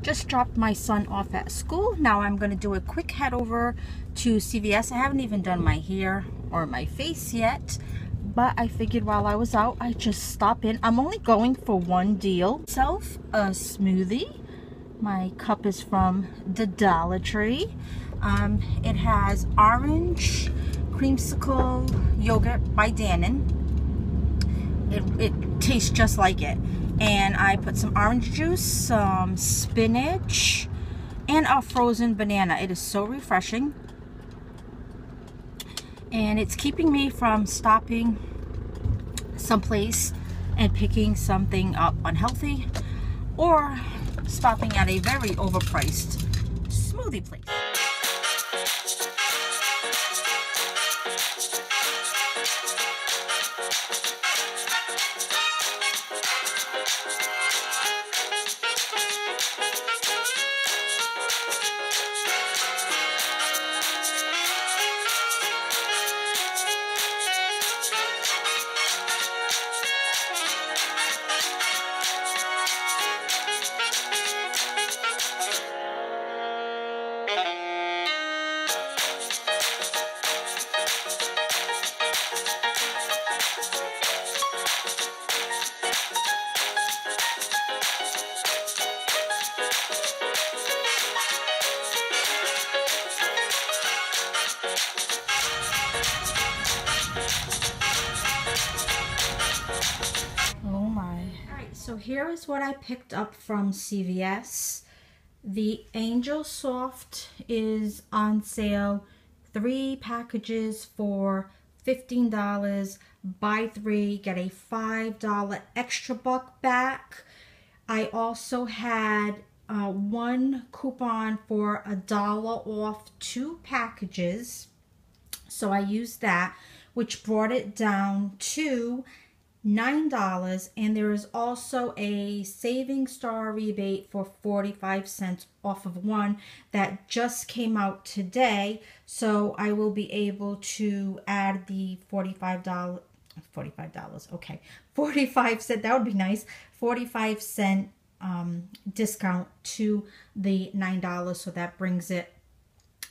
Just dropped my son off at school. Now I'm going to do a quick head over to CVS. I haven't even done my hair or my face yet, but I figured while I was out, I just stopped in. I'm only going for one deal. Self a smoothie. My cup is from the Dollar Tree. It has orange creamsicle yogurt by Dannon. It tastes just like it. And I put some orange juice, some spinach, and a frozen banana. It is so refreshing. And it's keeping me from stopping someplace and picking something up unhealthy or stopping at a very overpriced smoothie place. So here is what I picked up from CVS. The Angel Soft is on sale. 3 packages for $15. Buy 3, get a $5 extra buck back. I also had one coupon for $1 off 2 packages. So I used that, which brought it down to $9, and there is also a savings star rebate for 45 cents off of one that just came out today, so I will be able to add the $45, okay, 45 cent, that would be nice, 45 cent discount to the $9, so that brings it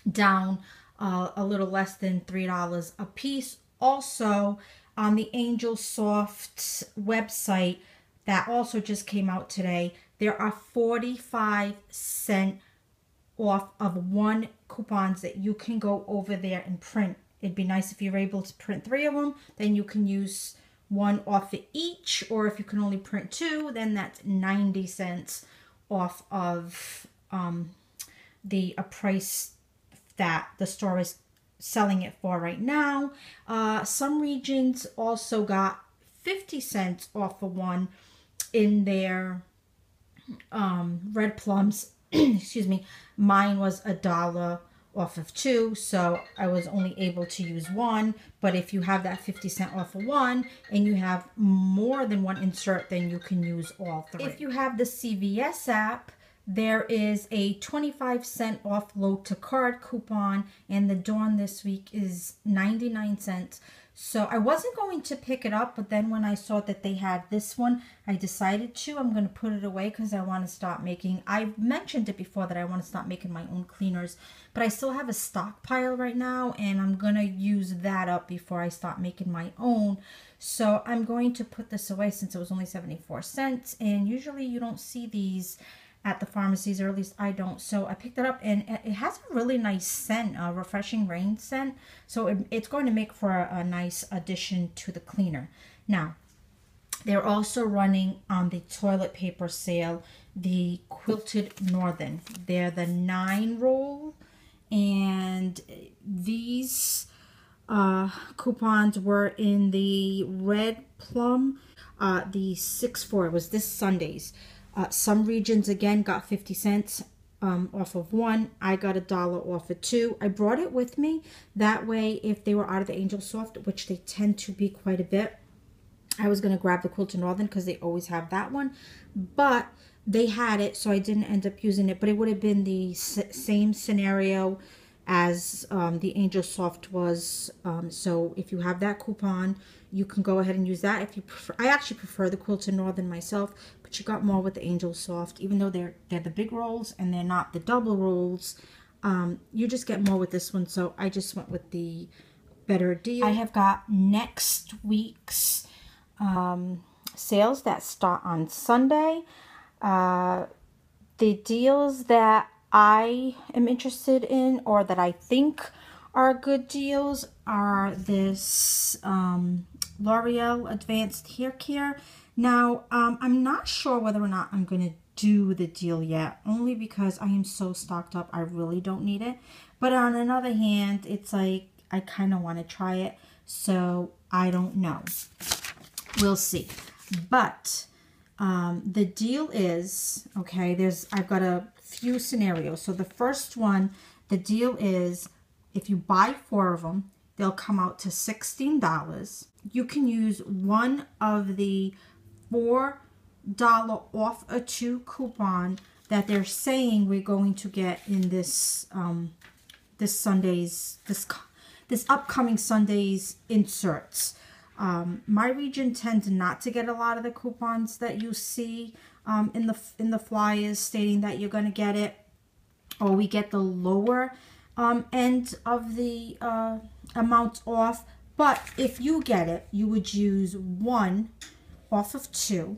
down a little less than $3 a piece. Also, on the Angel Soft website that also just came out today, there are 45 cent off of one coupons that you can go over there and print. It'd be nice if you were able to print 3 of them, then you can use one off of each, or if you can only print 2, then that's 90 cents off of the price that the store is selling it for right now. Some regions also got 50 cents off of one in their red plums. Excuse me, mine was $1 off of 2, so I was only able to use 1. But if you have that 50 cent off of 1 and you have more than one insert, then you can use all 3. If you have the CVS app, there is a 25 cent off load to card coupon, and the Dawn this week is 99 cents. So I wasn't going to pick it up, but then when I saw that they had this one, I decided to. I'm going to put it away because I want to stop making. I've mentioned it before that I want to stop making my own cleaners, but I still have a stockpile right now, and I'm going to use that up before I stop making my own. So I'm going to put this away since it was only 74 cents, and usually you don't see these at the pharmacies, or at least I don't. So I picked it up, and it has a really nice scent, a refreshing rain scent. So it's going to make for a nice addition to the cleaner. Now, they're also running on the toilet paper sale, the Quilted Northern. They're the 9-roll, and these coupons were in the red plum, the 6-4. It was this Sunday's. Some regions again got 50 cents off of 1. I got $1 off of 2. I brought it with me. That way, if they were out of the Angel Soft, which they tend to be quite a bit, I was going to grab the Quilted Northern because they always have that one. But they had it, so I didn't end up using it. But it would have been the same scenario as the Angel Soft was. So if you have that coupon, you can go ahead and use that. If you prefer, I actually prefer the Quilted Northern myself, but you got more with the Angel Soft, even though they're the big rolls and they're not the double rolls. You just get more with this one, so I just went with the better deal. I have got next week's sales that start on Sunday. The deals that I am interested in, or that I think are good deals, are this L'Oreal Advanced Hair Care. Now, I'm not sure whether or not I'm going to do the deal yet, only because I am so stocked up. I really don't need it. But on another hand, it's like I kind of want to try it, so I don't know. We'll see. But the deal is, okay, I've got a few scenarios. So the first one, the deal is, if you buy 4 of them, they'll come out to $16. You can use one of the $4 off a 2 coupon that they're saying we're going to get in this this upcoming Sunday's inserts. My region tends not to get a lot of the coupons that you see in the flyers stating that you're going to get it, or we get the lower end of the amount off. But if you get it, you would use 1 off of 2,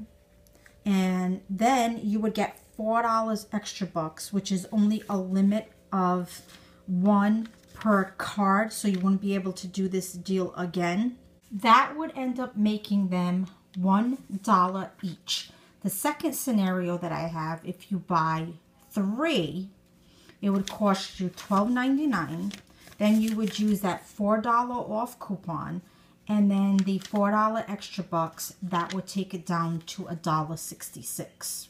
and then you would get $4 extra bucks, which is only a limit of 1 per card, so you wouldn't be able to do this deal again. That would end up making them $1 each. The second scenario that I have, if you buy 3, it would cost you $12.99. Then you would use that $4 off coupon, and then the $4 extra bucks, that would take it down to $1.66.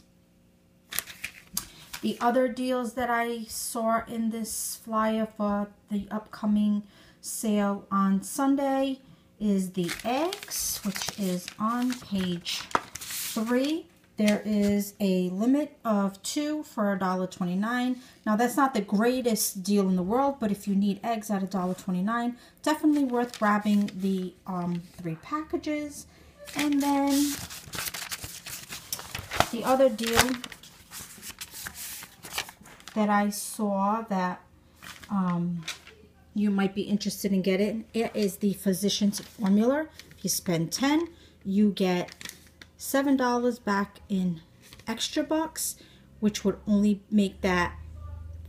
The other deals that I saw in this flyer for the upcoming sale on Sunday is the eggs, which is on page 3. There is a limit of 2 for $1.29. Now, that's not the greatest deal in the world, but if you need eggs at $1.29, definitely worth grabbing the 3 packages. And then the other deal that I saw that you might be interested in getting, it is the Physicians Formula. If you spend $10, you get $7 back in extra bucks, which would only make that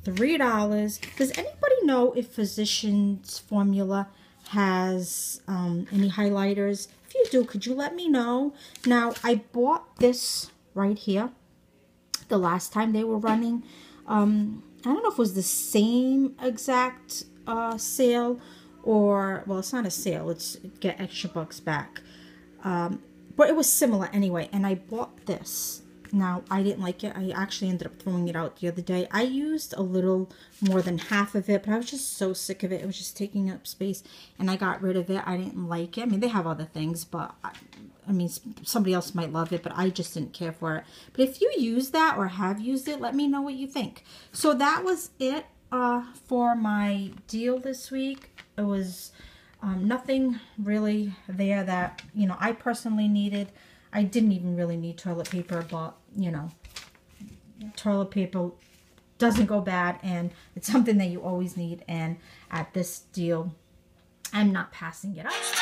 $3. Does anybody know if Physicians Formula has any highlighters? If you do, could you let me know? Now, I bought this right here the last time they were running. I don't know if it was the same exact sale, or, well, it's not a sale, it's get extra bucks back. But it was similar anyway, and I bought this. Now, I didn't like it. I actually ended up throwing it out the other day. I used a little more than half of it, but I was just so sick of it. It was just taking up space, and I got rid of it. I didn't like it. I mean, they have other things, but I mean, somebody else might love it, but I just didn't care for it. But if you use that or have used it, let me know what you think. So that was it for my deal this week. It was nothing really there that, you know, I personally needed. I didn't even really need toilet paper, but, you know, toilet paper doesn't go bad, and it's something that you always need, and at this deal, I'm not passing it up.